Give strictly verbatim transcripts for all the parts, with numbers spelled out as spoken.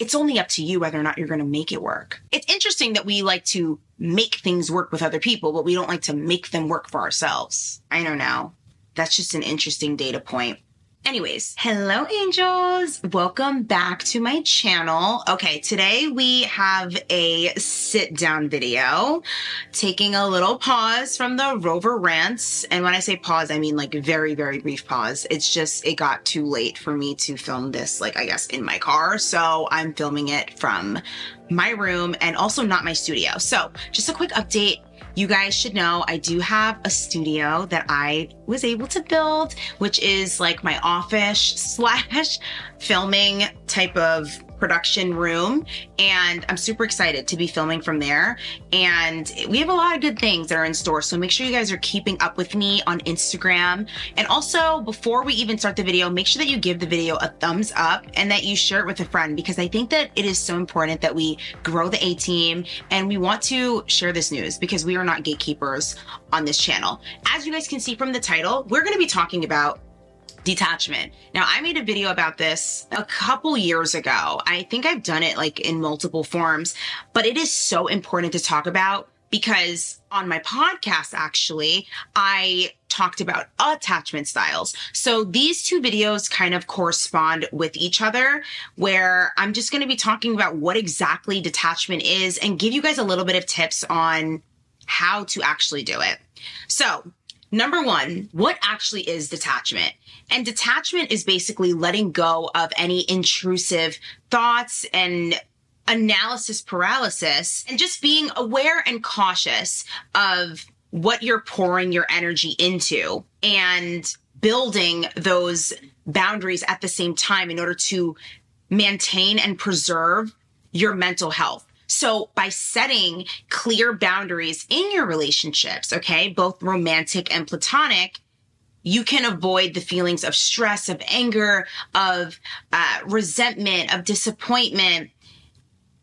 it's only up to you whether or not you're going to make it work. It's interesting that we like to make things work with other people, but we don't like to make them work for ourselves. I don't know. That's just an interesting data point. Anyways, hello angels. Welcome back to my channel. Okay, today we have a sit down video, taking a little pause from the Rover rants. And when I say pause, I mean like very, very brief pause. It's just, it got too late for me to film this, like I guess in my car. So I'm filming it from my room and also not my studio. So just a quick update. You guys should know I do have a studio that I was able to build, which is like my office slash filming type of production room. And I'm super excited to be filming from there. And we have a lot of good things that are in store. So make sure you guys are keeping up with me on Instagram. And also before we even start the video, make sure that you give the video a thumbs up and that you share it with a friend, because I think that it is so important that we grow the A team, and we want to share this news because we are not gatekeepers on this channel. As you guys can see from the title, we're going to be talking about detachment. Now, I made a video about this a couple years ago. I think I've done it like in multiple forms, but it is so important to talk about because on my podcast, actually, I talked about attachment styles. So these two videos kind of correspond with each other, where I'm just going to be talking about what exactly detachment is and give you guys a little bit of tips on how to actually do it. So number one, what actually is detachment? And detachment is basically letting go of any intrusive thoughts and analysis paralysis, and just being aware and cautious of what you're pouring your energy into and building those boundaries at the same time in order to maintain and preserve your mental health. So by setting clear boundaries in your relationships, okay, both romantic and platonic, you can avoid the feelings of stress, of anger, of uh, resentment, of disappointment.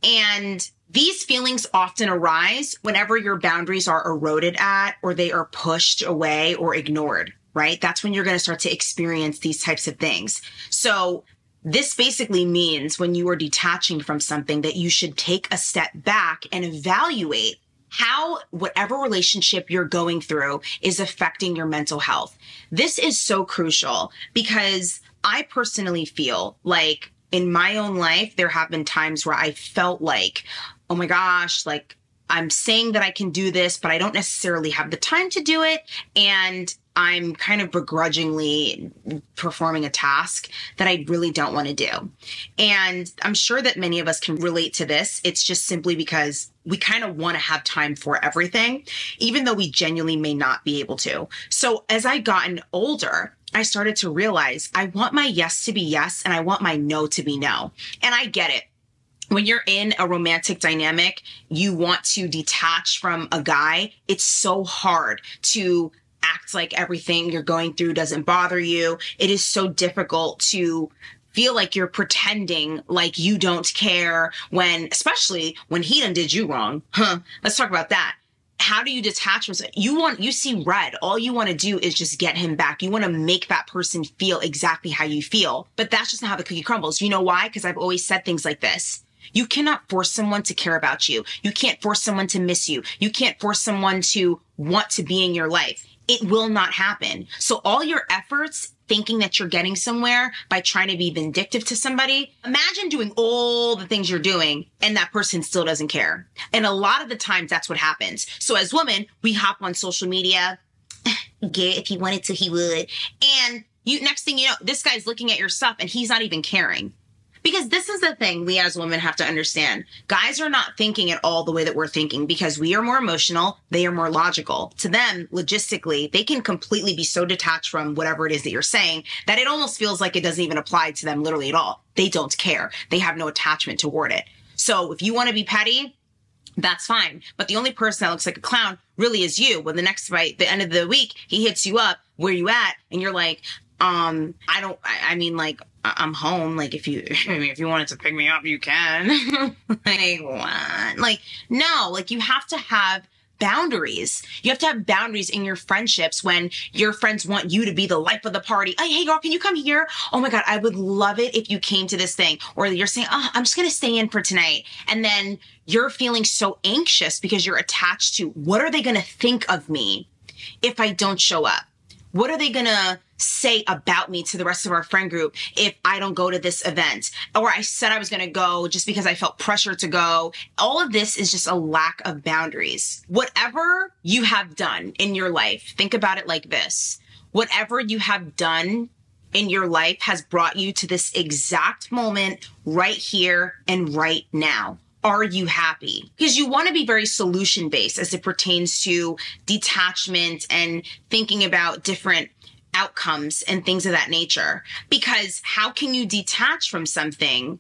And these feelings often arise whenever your boundaries are eroded at, or they are pushed away or ignored, right? That's when you're going to start to experience these types of things. So this basically means when you are detaching from something that you should take a step back and evaluate how whatever relationship you're going through is affecting your mental health. This is so crucial because I personally feel like in my own life, there have been times where I felt like, oh my gosh, like I'm saying that I can do this, but I don't necessarily have the time to do it. And I'm kind of begrudgingly performing a task that I really don't want to do. And I'm sure that many of us can relate to this. It's just simply because we kind of want to have time for everything, even though we genuinely may not be able to. So as I gotten older, I started to realize I want my yes to be yes, and I want my no to be no. And I get it. When you're in a romantic dynamic, you want to detach from a guy. It's so hard to act like everything you're going through doesn't bother you. It is so difficult to feel like you're pretending like you don't care when, especially when he done did you wrong. Huh? Let's talk about that. How do you detach from something? You want, you see red. All you want to do is just get him back. You want to make that person feel exactly how you feel, but that's just not how the cookie crumbles. You know why? Because I've always said things like this. You cannot force someone to care about you. You can't force someone to miss you. You can't force someone to want to be in your life. It will not happen. So all your efforts thinking that you're getting somewhere by trying to be vindictive to somebody, imagine doing all the things you're doing and that person still doesn't care. And a lot of the times that's what happens. So as women, we hop on social media, get if he wanted to, he would. And you next thing you know, this guy's looking at your stuff and he's not even caring. Because this is the thing we as women have to understand. Guys are not thinking at all the way that we're thinking because we are more emotional. They are more logical. To them, logistically, they can completely be so detached from whatever it is that you're saying that it almost feels like it doesn't even apply to them literally at all. They don't care. They have no attachment toward it. So if you want to be petty, that's fine. But the only person that looks like a clown really is you. When the next fight, the end of the week, he hits you up, where you at? And you're like, um, I don't, I, I mean, like, I'm home. Like if you, I mean, if you wanted to pick me up, you can. Like what? Like, no, like you have to have boundaries. You have to have boundaries in your friendships when your friends want you to be the life of the party. Oh, hey, girl, can you come here? Oh, my God, I would love it if you came to this thing. Or you're saying, oh, I'm just going to stay in for tonight. And then you're feeling so anxious because you're attached to what are they going to think of me if I don't show up? What are they going to say about me to the rest of our friend group if I don't go to this event? Or I said I was going to go just because I felt pressure to go. All of this is just a lack of boundaries. Whatever you have done in your life, think about it like this. Whatever you have done in your life has brought you to this exact moment right here and right now. Are you happy? Because you want to be very solution-based as it pertains to detachment and thinking about different outcomes and things of that nature. Because how can you detach from something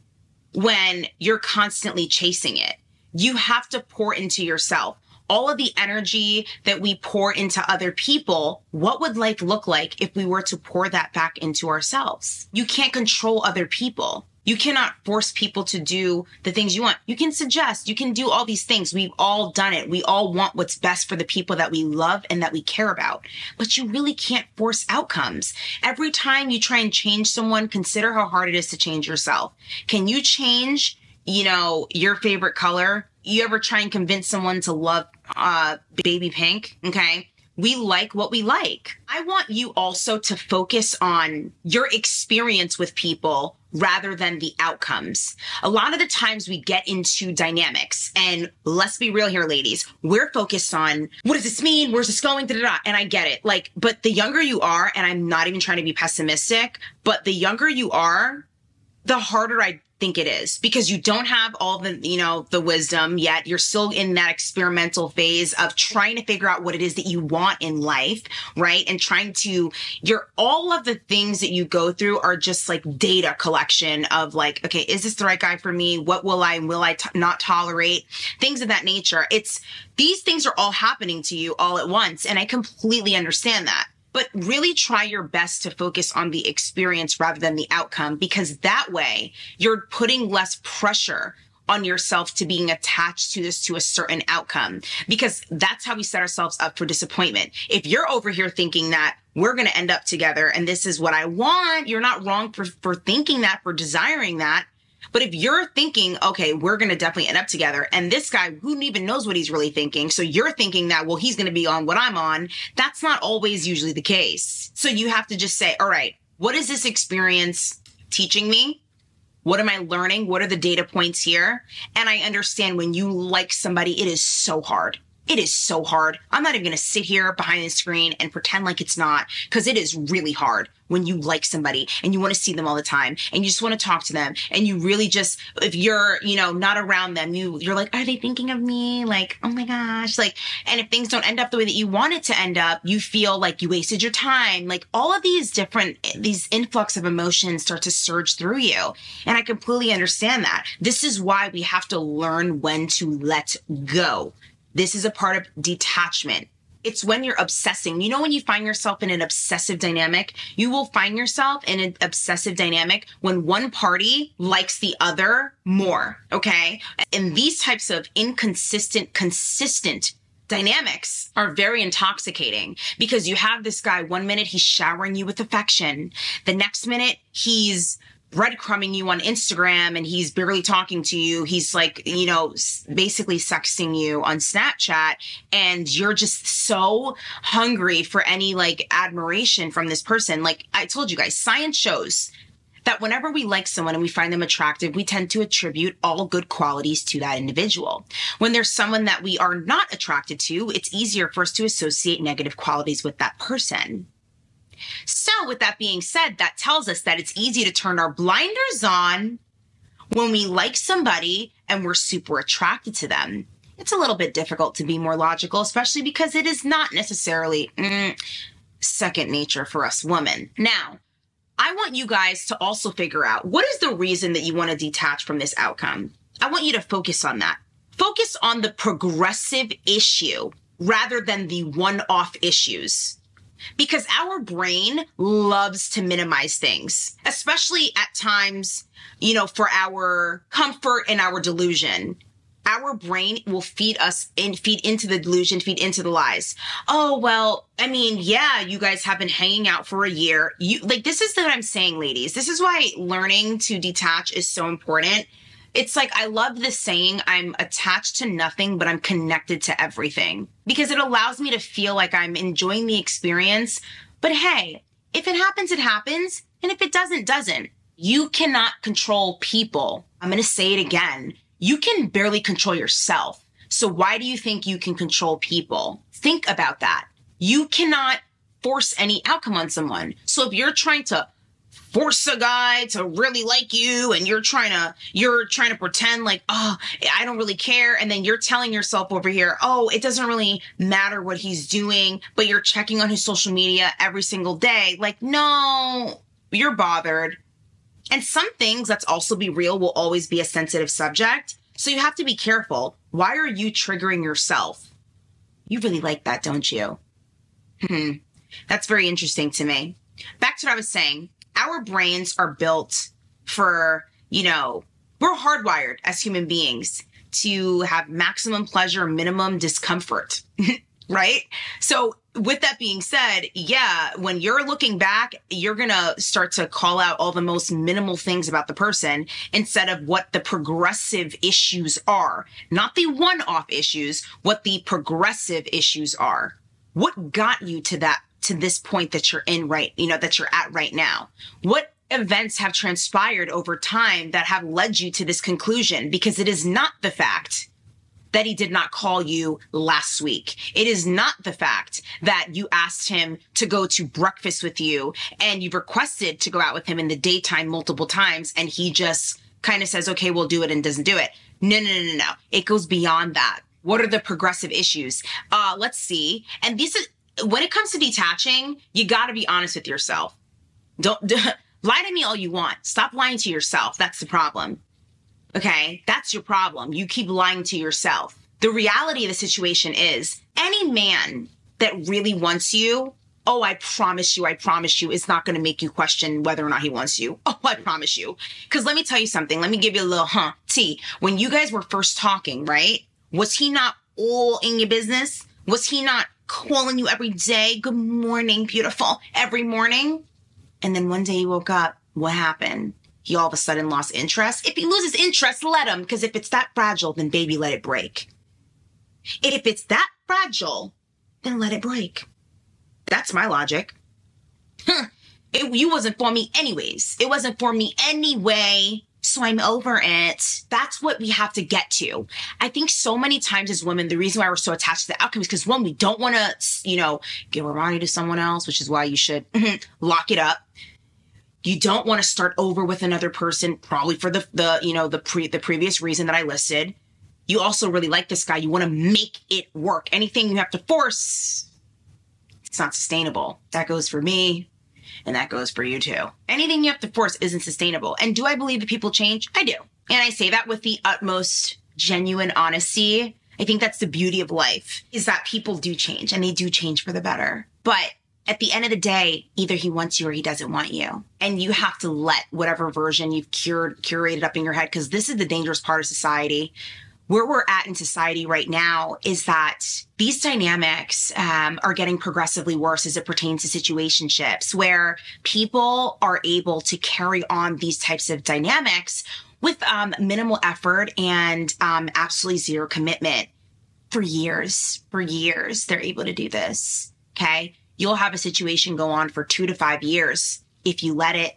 when you're constantly chasing it? You have to pour into yourself. All of the energy that we pour into other people, what would life look like if we were to pour that back into ourselves? You can't control other people. You cannot force people to do the things you want. You can suggest, you can do all these things. We've all done it. We all want what's best for the people that we love and that we care about. But you really can't force outcomes. Every time you try and change someone, consider how hard it is to change yourself. Can you change, you know, your favorite color? You ever try and convince someone to love uh, baby pink? Okay. We like what we like. I want you also to focus on your experience with people rather than the outcomes. A lot of the times we get into dynamics, and let's be real here, ladies, we're focused on what does this mean? Where's this going? Da, da, da. And I get it. Like, but the younger you are, and I'm not even trying to be pessimistic, but the younger you are, the harder I think it is, because you don't have all the, you know, the wisdom yet. You're still in that experimental phase of trying to figure out what it is that you want in life, right? And trying to, you're, all of the things that you go through are just like data collection of like, okay, is this the right guy for me? What will I, will I to- not tolerate? Things of that nature. It's, these things are all happening to you all at once. And I completely understand that. But really try your best to focus on the experience rather than the outcome, because that way you're putting less pressure on yourself to being attached to this, to a certain outcome, because that's how we set ourselves up for disappointment. If you're over here thinking that we're going to end up together and this is what I want, you're not wrong for, for thinking that, for desiring that. But if you're thinking, okay, we're going to definitely end up together, and this guy who even knows what he's really thinking, so you're thinking that, well, he's going to be on what I'm on, that's not always usually the case. So you have to just say, all right, what is this experience teaching me? What am I learning? What are the data points here? And I understand when you like somebody, it is so hard. It is so hard. I'm not even going to sit here behind the screen and pretend like it's not, because it is really hard when you like somebody and you want to see them all the time and you just want to talk to them. And you really just, if you're, you know, not around them, you, you're like, are they thinking of me? Like, oh my gosh. Like, and if things don't end up the way that you want it to end up, you feel like you wasted your time. Like all of these different, these influx of emotions start to surge through you. And I completely understand that. This is why we have to learn when to let go. This is a part of detachment. It's when you're obsessing. You know, when you find yourself in an obsessive dynamic, you will find yourself in an obsessive dynamic when one party likes the other more, okay? And these types of inconsistent, consistent dynamics are very intoxicating, because you have this guy, one minute he's showering you with affection. The next minute he's breadcrumbing you on Instagram and he's barely talking to you. He's like, you know, basically sexting you on Snapchat, and you're just so hungry for any like admiration from this person. Like I told you guys, science shows that whenever we like someone and we find them attractive, we tend to attribute all good qualities to that individual. When there's someone that we are not attracted to, it's easier for us to associate negative qualities with that person. So with that being said, that tells us that it's easy to turn our blinders on when we like somebody and we're super attracted to them. It's a little bit difficult to be more logical, especially because it is not necessarily mm, second nature for us women. Now, I want you guys to also figure out what is the reason that you want to detach from this outcome. I want you to focus on that. Focus on the progressive issue rather than the one-off issues. Because our brain loves to minimize things, especially at times, you know, for our comfort and our delusion. our brain will feed us and feed into the delusion, feed into the lies. Oh, well, I mean, yeah, you guys have been hanging out for a year. You like, this is what I'm saying, ladies. This is why learning to detach is so important. It's like, I love this saying, I'm attached to nothing, but I'm connected to everything, because it allows me to feel like I'm enjoying the experience. But hey, if it happens, it happens. And if it doesn't, doesn't. You cannot control people. I'm going to say it again. You can barely control yourself. So why do you think you can control people? Think about that. You cannot force any outcome on someone. So if you're trying to force a guy to really like you, and you're trying to, you're trying to pretend like, oh, I don't really care. And then you're telling yourself over here, oh, it doesn't really matter what he's doing, but you're checking on his social media every single day. Like, no, you're bothered. And some things, let's also be real, will always be a sensitive subject. So you have to be careful. Why are you triggering yourself? You really like that, don't you? Hmm. That's very interesting to me. Back to what I was saying. Our brains are built for, you know, we're hardwired as human beings to have maximum pleasure, minimum discomfort, right? So with that being said, yeah, when you're looking back, you're going to start to call out all the most minimal things about the person instead of what the progressive issues are, not the one-off issues, what the progressive issues are. What got you to that, to this point that you're in right, you know, that you're at right now? What events have transpired over time that have led you to this conclusion? Because it is not the fact that he did not call you last week. It is not the fact that you asked him to go to breakfast with you and you've requested to go out with him in the daytime multiple times, and he just kind of says, okay, we'll do it, and doesn't do it. No, no, no, no, no. It goes beyond that. What are the progressive issues? Uh, let's see. And these are, when it comes to detaching, you got to be honest with yourself. Don't lie to me all you want. Stop lying to yourself. That's the problem. Okay, that's your problem. You keep lying to yourself. The reality of the situation is any man that really wants you, oh, I promise you, I promise you, is not going to make you question whether or not he wants you. Oh, I promise you. Because let me tell you something. Let me give you a little huh tea. When you guys were first talking, right? Was he not all in your business? Was he not calling you every day? Good morning, beautiful. Every morning. And then one day you woke up. What happened? He all of a sudden lost interest. If he loses interest, let him. Because if it's that fragile, then baby, let it break. If it's that fragile, then let it break. That's my logic. Huh. It, you wasn't for me anyways. It wasn't for me anyway. So I'm over it. That's what we have to get to. I think so many times as women, the reason why we're so attached to the outcome is because, one, we don't want to, you know, give our body to someone else, which is why you should lock it up. You don't want to start over with another person, probably for the, the you know, the pre the previous reason that I listed. You also really like this guy. You want to make it work. Anything you have to force, it's not sustainable. That goes for me. And that goes for you too. Anything you have to force isn't sustainable. And do I believe that people change? I do. And I say that with the utmost genuine honesty. I think that's the beauty of life, is that people do change, and they do change for the better. But at the end of the day, either he wants you or he doesn't want you. And you have to let whatever version you've cured, curated up in your head, because this is the dangerous part of society. Where we're at in society right now is that these dynamics um, are getting progressively worse as it pertains to situationships, where people are able to carry on these types of dynamics with um, minimal effort and um, absolutely zero commitment. For years, for years, they're able to do this, okay? You'll have a situation go on for two to five years. If you let it,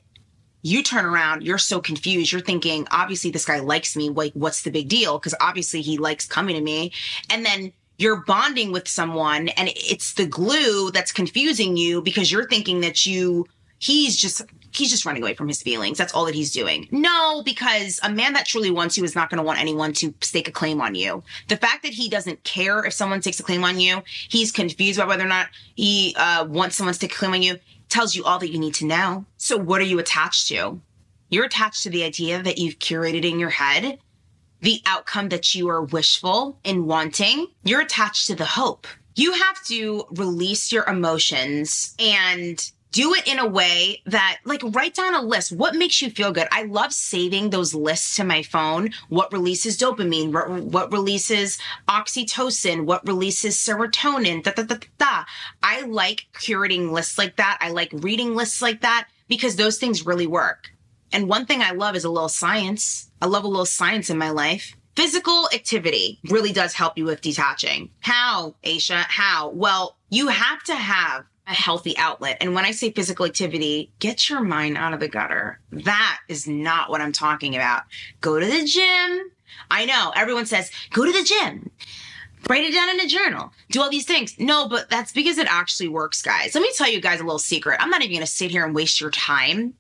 you turn around, you're so confused. You're thinking, obviously this guy likes me. Like, what's the big deal? Because obviously he likes coming to me. And then you're bonding with someone, and it's the glue that's confusing you, because you're thinking that you, he's just, he's just running away from his feelings. That's all that he's doing. No, because a man that truly wants you is not going to want anyone to stake a claim on you. The fact that he doesn't care if someone takes a claim on you, he's confused about whether or not he uh, wants someone to take a claim on you, tells you all that you need to know. So what are you attached to? You're attached to the idea that you've curated in your head, the outcome that you are wishful and wanting. You're attached to the hope. You have to release your emotions and do it in a way that, like, write down a list. What makes you feel good? I love saving those lists to my phone. What releases dopamine? What, what releases oxytocin? What releases serotonin? Da, da, da, da, da. I like curating lists like that. I like reading lists like that because those things really work. And one thing I love is a little science. I love a little science in my life. Physical activity really does help you with detaching. How, Aisha? How? Well, you have to have a healthy outlet. And when I say physical activity, get your mind out of the gutter. That is not what I'm talking about. Go to the gym. I know everyone says, go to the gym, write it down in a journal, do all these things. No, but that's because it actually works, guys. Let me tell you guys a little secret. I'm not even going to sit here and waste your time.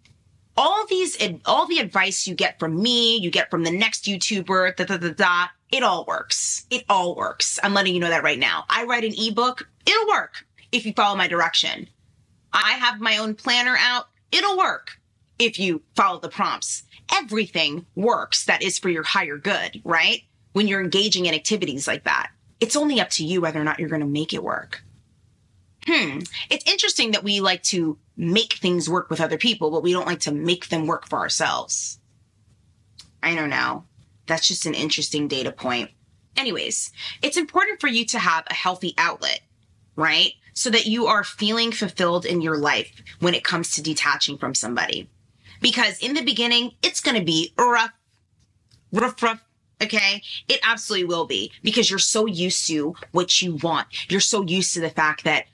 All these, all the advice you get from me, you get from the next YouTuber, da, da, da, da, it all works. It all works. I'm letting you know that right now. I write an ebook. It'll work if you follow my direction. I have my own planner out. It'll work if you follow the prompts. Everything works that is for your higher good, right? When you're engaging in activities like that, it's only up to you whether or not you're going to make it work. Hmm. It's interesting that we like to make things work with other people, but we don't like to make them work for ourselves. I don't know. That's just an interesting data point. Anyways, it's important for you to have a healthy outlet, right? So that you are feeling fulfilled in your life when it comes to detaching from somebody. Because in the beginning, it's going to be rough, rough, rough. Okay, it absolutely will be, because you're so used to what you want. You're so used to the fact that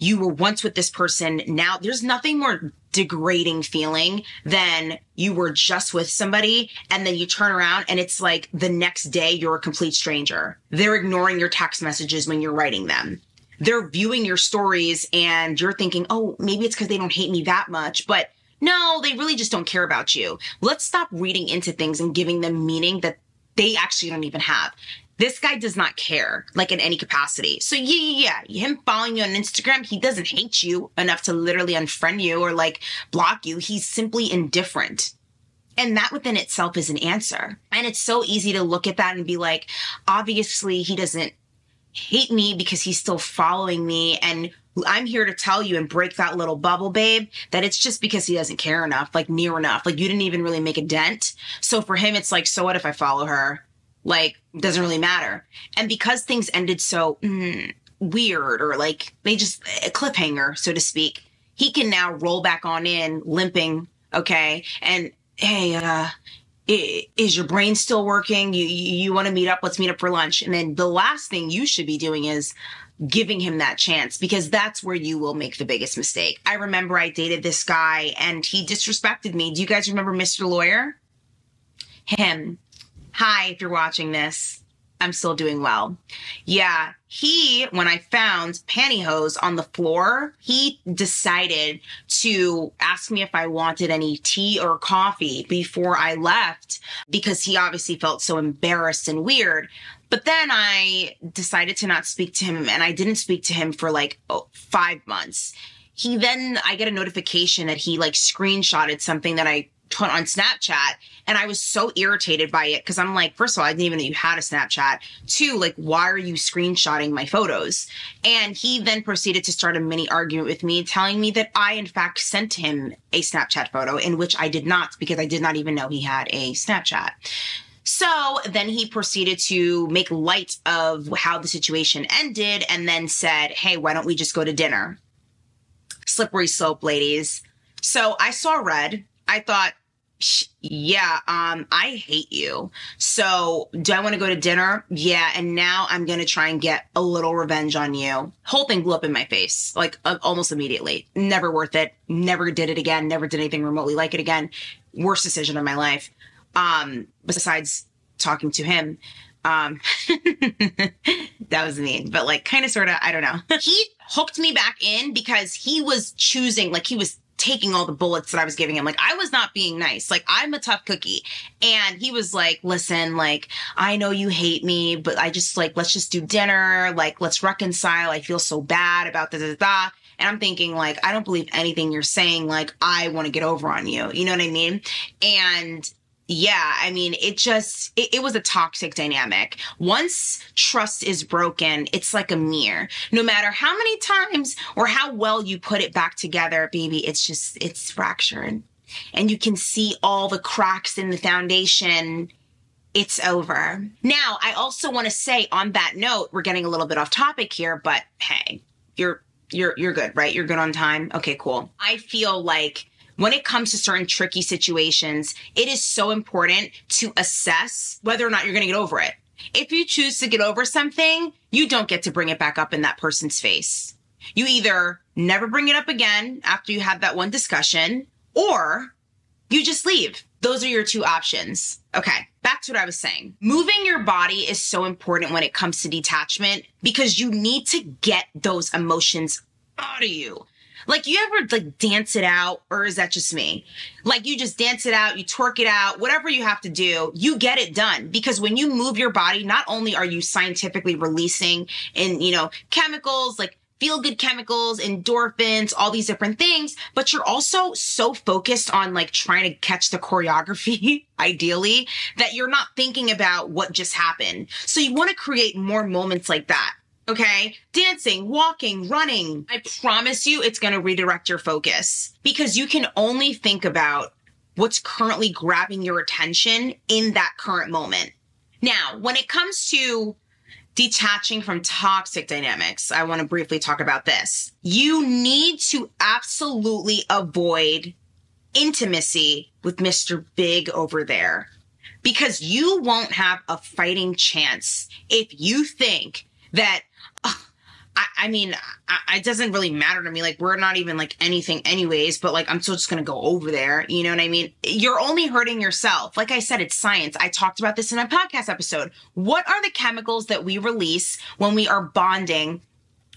you were once with this person. Now there's nothing more degrading feeling than you were just with somebody and then you turn around and it's like the next day you're a complete stranger. They're ignoring your text messages when you're writing them. They're viewing your stories and you're thinking, oh, maybe it's because they don't hate me that much. But no, they really just don't care about you. Let's stop reading into things and giving them meaning that they actually don't even have. This guy does not care, like, in any capacity. So yeah, yeah, yeah, him following you on Instagram, he doesn't hate you enough to literally unfriend you or, like, block you. He's simply indifferent. And that within itself is an answer. And it's so easy to look at that and be like, obviously he doesn't hate me because he's still following me. And I'm here to tell you and break that little bubble, babe, that it's just because he doesn't care enough, like, near enough. Like, you didn't even really make a dent. So for him, it's like, so what if I follow her? Like, doesn't really matter. And because things ended so mm, weird, or like they just a cliffhanger, so to speak, he can now roll back on in limping. Okay. And hey, uh, is your brain still working? You, you, you want to meet up? Let's meet up for lunch. And then the last thing you should be doing is giving him that chance, because that's where you will make the biggest mistake. I remember I dated this guy and he disrespected me. Do you guys remember Mister Lawyer? Him. Hi, if you're watching this, I'm still doing well. Yeah, he, when I found pantyhose on the floor, he decided to ask me if I wanted any tea or coffee before I left, because he obviously felt so embarrassed and weird. But then I decided to not speak to him, and I didn't speak to him for like oh, five months. He then, I get a notification that he like screenshotted something that I put on Snapchat, and I was so irritated by it, because I'm like, first of all, I didn't even know you had a Snapchat. Two, like, why are you screenshotting my photos? And he then proceeded to start a mini argument with me, telling me that I in fact sent him a Snapchat photo, in which I did not, because I did not even know he had a Snapchat. So then he proceeded to make light of how the situation ended, and then said, hey, why don't we just go to dinner? Slippery slope, ladies. So I saw red. I thought, yeah, um, I hate you. So do I want to go to dinner? Yeah. And now I'm going to try and get a little revenge on you. Whole thing blew up in my face, like uh, almost immediately. Never worth it. Never did it again. Never did anything remotely like it again. Worst decision of my life. Um, besides talking to him. Um, that was mean, but like kind of, sort of, I don't know. He hooked me back in because he was choosing, like he was taking all the bullets that I was giving him. Like, I was not being nice. Like, I'm a tough cookie. And he was like, listen, like, I know you hate me, but I just like, let's just do dinner. Like, let's reconcile. I feel so bad about da da da. And I'm thinking, like, I don't believe anything you're saying. Like, I want to get over on you. You know what I mean? And Yeah, I mean, it just, it, it was a toxic dynamic. Once trust is broken, it's like a mirror. No matter how many times or how well you put it back together, baby, it's just, it's fractured. And you can see all the cracks in the foundation. It's over. Now, I also want to say on that note, we're getting a little bit off topic here, but hey, you're, you're, you're good, right? You're good on time. Okay, cool. I feel like when it comes to certain tricky situations, it is so important to assess whether or not you're going to get over it. If you choose to get over something, you don't get to bring it back up in that person's face. You either never bring it up again after you have that one discussion, or you just leave. Those are your two options. Okay, back to what I was saying. Moving your body is so important when it comes to detachment because you need to get those emotions out of you. Like, you ever like dance it out, or is that just me? Like, you just dance it out, you twerk it out, whatever you have to do, you get it done. Because when you move your body, not only are you scientifically releasing and, you know, chemicals, like feel good chemicals, endorphins, all these different things, but you're also so focused on like trying to catch the choreography, ideally, that you're not thinking about what just happened. So you want to create more moments like that. Okay, dancing, walking, running. I promise you it's going to redirect your focus because you can only think about what's currently grabbing your attention in that current moment. Now, when it comes to detaching from toxic dynamics, I want to briefly talk about this. You need to absolutely avoid intimacy with Mister Big over there because you won't have a fighting chance if you think that I, I mean, I, it doesn't really matter to me. Like, we're not even like anything anyways, but like, I'm still just going to go over there. You know what I mean? You're only hurting yourself. Like I said, it's science. I talked about this in a podcast episode. What are the chemicals that we release when we are bonding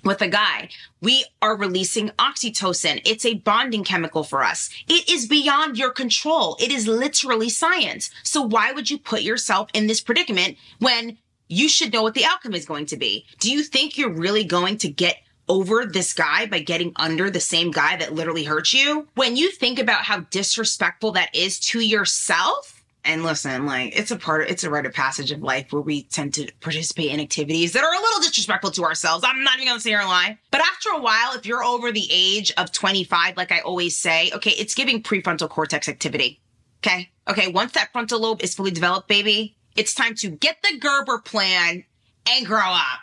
with a guy? We are releasing oxytocin. It's a bonding chemical for us. It is beyond your control. It is literally science. So why would you put yourself in this predicament when you should know what the outcome is going to be? Do you think you're really going to get over this guy by getting under the same guy that literally hurt you? When you think about how disrespectful that is to yourself, and listen, like, it's a part of, it's a rite of passage of life where we tend to participate in activities that are a little disrespectful to ourselves. I'm not even going to sit here and lie. But after a while, if you're over the age of twenty-five, like I always say, okay, it's giving prefrontal cortex activity. Okay. Okay. Once that frontal lobe is fully developed, baby, it's time to get the Gerber plan and grow up,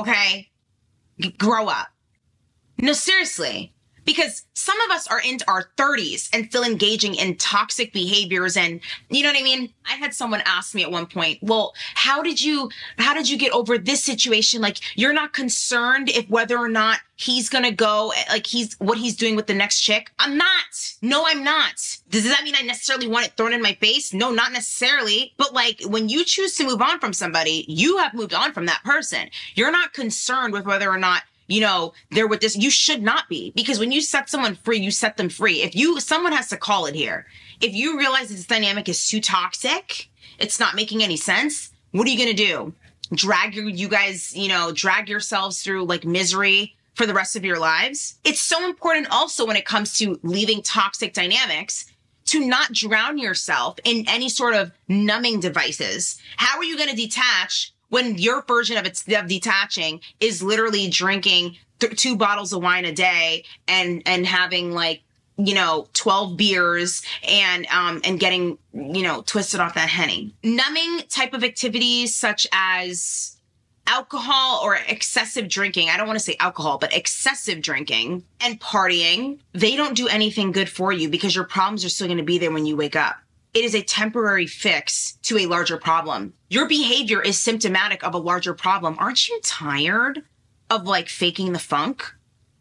okay? G- grow up. No, seriously, because some of us are in our thirties and still engaging in toxic behaviors and, you know what I mean? I had someone ask me at one point, well, how did you, how did you get over this situation? Like, you're not concerned if whether or not he's going to go, like he's, what he's doing with the next chick? I'm not. No, I'm not. Does that mean I necessarily want it thrown in my face? No, not necessarily. But like, when you choose to move on from somebody, you have moved on from that person. You're not concerned with whether or not, you know, they're with this. You should not be, because when you set someone free, you set them free. If you, someone has to call it here. If you realize this dynamic is too toxic, it's not making any sense, what are you going to do? Drag your, you guys, you know, drag yourselves through like misery for the rest of your lives? It's so important also when it comes to leaving toxic dynamics to not drown yourself in any sort of numbing devices. How are you going to detach when your version of it's of detaching is literally drinking th- two bottles of wine a day and and having like, you know, twelve beers and um and getting, you know, twisted off that Henny? Numbing type of activities such as alcohol or excessive drinking, I don't want to say alcohol, but excessive drinking and partying, they don't do anything good for you because your problems are still going to be there when you wake up. It is a temporary fix to a larger problem. Your behavior is symptomatic of a larger problem. Aren't you tired of like faking the funk?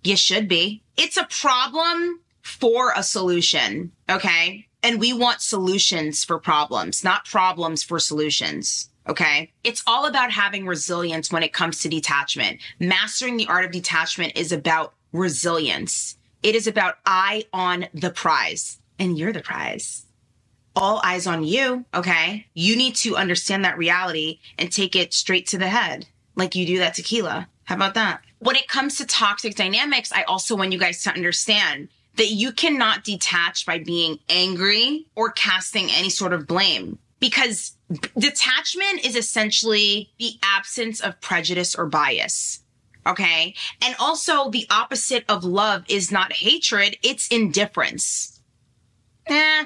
You should be. It's a problem for a solution, okay? And we want solutions for problems, not problems for solutions. Okay. It's all about having resilience when it comes to detachment. Mastering the art of detachment is about resilience. It is about eye on the prize, and you're the prize. All eyes on you. Okay. You need to understand that reality and take it straight to the head. Like you do that tequila. How about that? When it comes to toxic dynamics, I also want you guys to understand that you cannot detach by being angry or casting any sort of blame, because detachment is essentially the absence of prejudice or bias. Okay. And also the opposite of love is not hatred. It's indifference. Eh,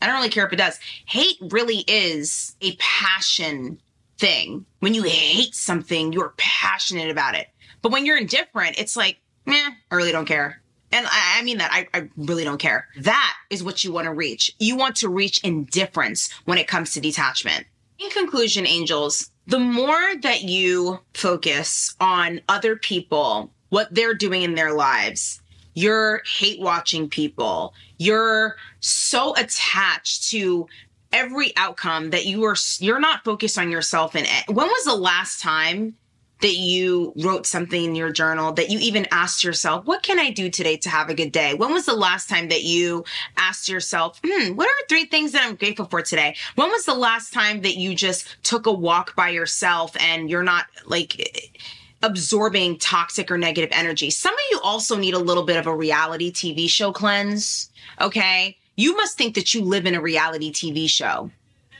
I don't really care if it does. Hate really is a passion thing. When you hate something, you're passionate about it. But when you're indifferent, it's like, meh, I really don't care. And I mean that, I, I really don't care. That is what you want to reach. You want to reach indifference when it comes to detachment. In conclusion, angels, the more that you focus on other people, what they're doing in their lives, you're hate watching people, you're so attached to every outcome that you are, you're not focused on yourself. And when was the last time that you wrote something in your journal, that you even asked yourself, what can I do today to have a good day? When was the last time that you asked yourself, hmm, what are three things that I'm grateful for today? When was the last time that you just took a walk by yourself and you're not like absorbing toxic or negative energy? Some of you also need a little bit of a reality T V show cleanse, okay? You must think that you live in a reality T V show.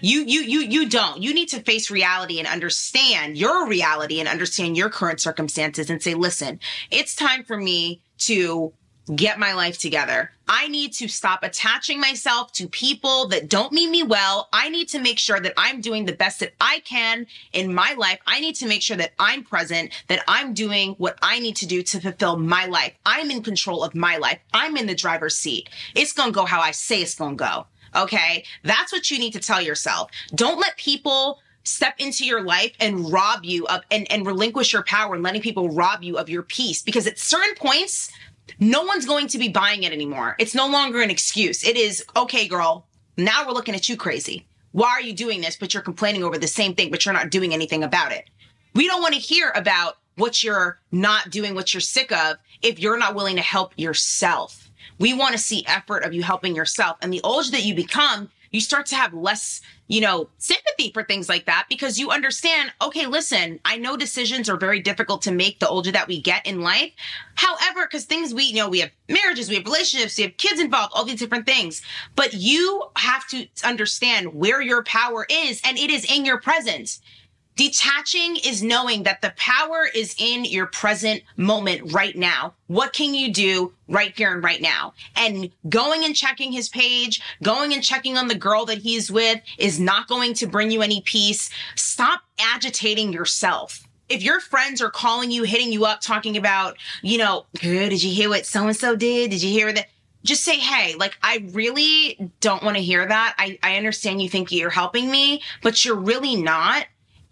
You, you, you, you don't. You need to face reality and understand your reality and understand your current circumstances and say, listen, it's time for me to get my life together. I need to stop attaching myself to people that don't mean me well. I need to make sure that I'm doing the best that I can in my life. I need to make sure that I'm present, that I'm doing what I need to do to fulfill my life. I'm in control of my life. I'm in the driver's seat. It's going to go how I say it's going to go. Okay, that's what you need to tell yourself. Don't let people step into your life and rob you of and, and relinquish your power and letting people rob you of your peace, because at certain points, no one's going to be buying it anymore. It's no longer an excuse. It is, okay, girl, now we're looking at you crazy. Why are you doing this? But you're complaining over the same thing, but you're not doing anything about it. We don't want to hear about what you're not doing, what you're sick of, if you're not willing to help yourself. We want to see effort of you helping yourself. And the older that you become, you start to have less, you know, sympathy for things like that, because you understand, okay, listen, I know decisions are very difficult to make the older that we get in life. However, because things we, you know, we have marriages, we have relationships, we have kids involved, all these different things. But you have to understand where your power is, and it is in your presence. Detaching is knowing that the power is in your present moment right now. What can you do right here and right now? And going and checking his page, going and checking on the girl that he's with is not going to bring you any peace. Stop agitating yourself. If your friends are calling you, hitting you up, talking about, you know, girl, did you hear what so-and-so did? Did you hear that? Just say, hey, like, I really don't want to hear that. I, I understand you think you're helping me, but you're really not.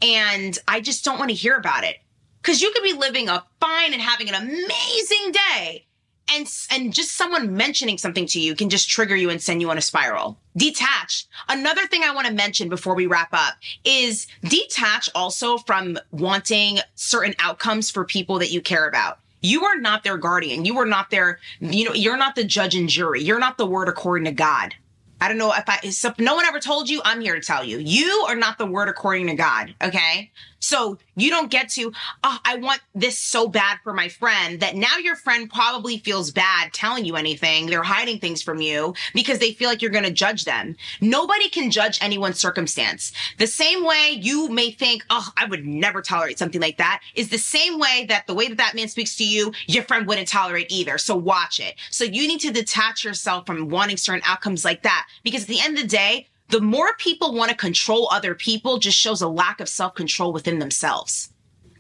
And I just don't want to hear about it, because you could be living a fine and having an amazing day. And, and just someone mentioning something to you can just trigger you and send you on a spiral. Detach. Another thing I want to mention before we wrap up is detach also from wanting certain outcomes for people that you care about. You are not their guardian. You are not their, you know, you're not the judge and jury. You're not the word according to God. I don't know if I, if no one ever told you, I'm here to tell you. You are not the word according to God, okay? So you don't get to, oh, I want this so bad for my friend, that now your friend probably feels bad telling you anything. They're hiding things from you because they feel like you're going to judge them. Nobody can judge anyone's circumstance. The same way you may think, oh, I would never tolerate something like that, is the same way that the way that that man speaks to you, your friend wouldn't tolerate either. So watch it. So you need to detach yourself from wanting certain outcomes like that. Because at the end of the day, the more people want to control other people just shows a lack of self-control within themselves.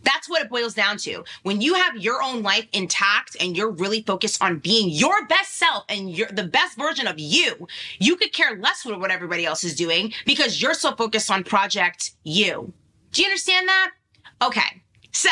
That's what it boils down to. When you have your own life intact and you're really focused on being your best self and you're the best version of you, you could care less what everybody else is doing because you're so focused on project you. Do you understand that? Okay. So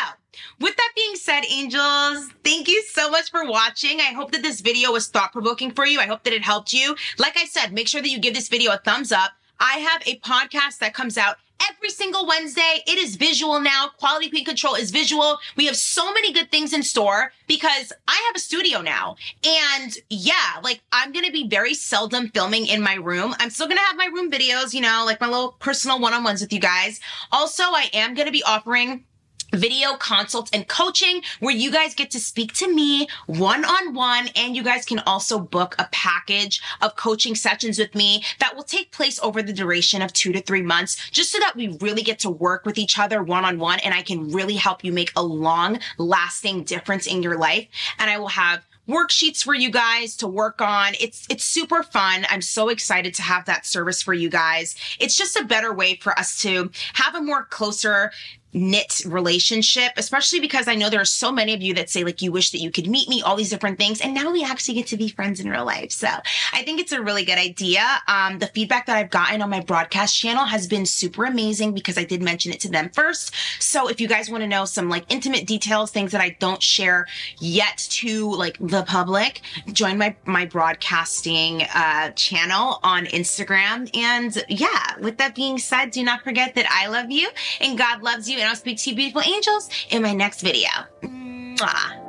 with that being said, angels, thank you so much for watching. I hope that this video was thought-provoking for you. I hope that it helped you. Like I said, make sure that you give this video a thumbs up. I have a podcast that comes out every single Wednesday. It is visual now. Quality Queen Control is visual. We have so many good things in store because I have a studio now. And yeah, like I'm going to be very seldom filming in my room. I'm still going to have my room videos, you know, like my little personal one-on-ones with you guys. Also, I am going to be offering video consults and coaching where you guys get to speak to me one-on-one, and you guys can also book a package of coaching sessions with me that will take place over the duration of two to three months, just so that we really get to work with each other one-on-one and I can really help you make a long lasting difference in your life. And I will have worksheets for you guys to work on. It's it's super fun. I'm so excited to have that service for you guys. It's just a better way for us to have a more closer knit relationship, especially because I know there are so many of you that say like you wish that you could meet me, all these different things. And now we actually get to be friends in real life. So I think it's a really good idea. Um, the feedback that I've gotten on my broadcast channel has been super amazing because I did mention it to them first. So if you guys want to know some like intimate details, things that I don't share yet to like the public, join my, my broadcasting uh, channel on Instagram. And yeah, with that being said, do not forget that I love you and God loves you. And I'll speak to you beautiful angels in my next video. Mwah.